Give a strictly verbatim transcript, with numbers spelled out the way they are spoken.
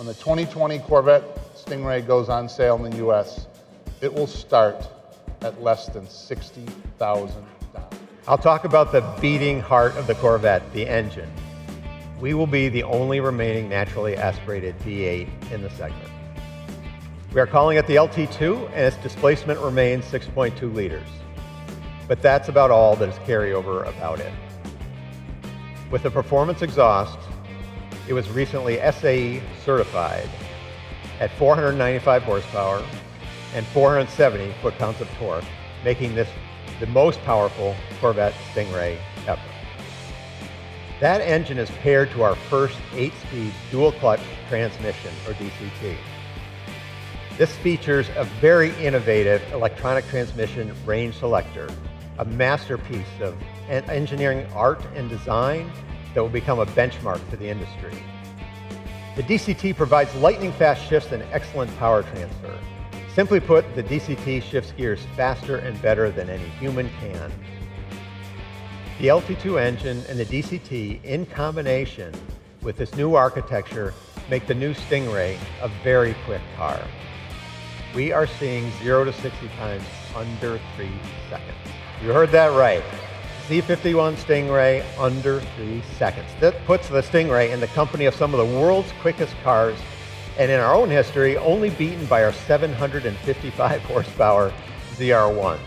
When the twenty twenty Corvette Stingray goes on sale in the U S, it will start at less than sixty thousand dollars. I'll talk about the beating heart of the Corvette, the engine. We will be the only remaining naturally aspirated V eight in the segment. We are calling it the L T two, and its displacement remains six point two liters. But that's about all that is carryover about it. With the performance exhaust, it was recently S A E certified at four hundred ninety-five horsepower and four hundred seventy foot-pounds of torque, making this the most powerful Corvette Stingray ever. That engine is paired to our first eight-speed dual-clutch transmission, or D C T. This features a very innovative electronic transmission range selector, a masterpiece of engineering art and design that will become a benchmark for the industry. The D C T provides lightning-fast shifts and excellent power transfer. Simply put, the D C T shifts gears faster and better than any human can. The L T two engine and the D C T, in combination with this new architecture, make the new Stingray a very quick car. We are seeing zero to sixty times under three seconds. You heard that right. Z fifty-one Stingray under three seconds. That puts the Stingray in the company of some of the world's quickest cars, and in our own history, only beaten by our seven hundred fifty-five horsepower Z R one.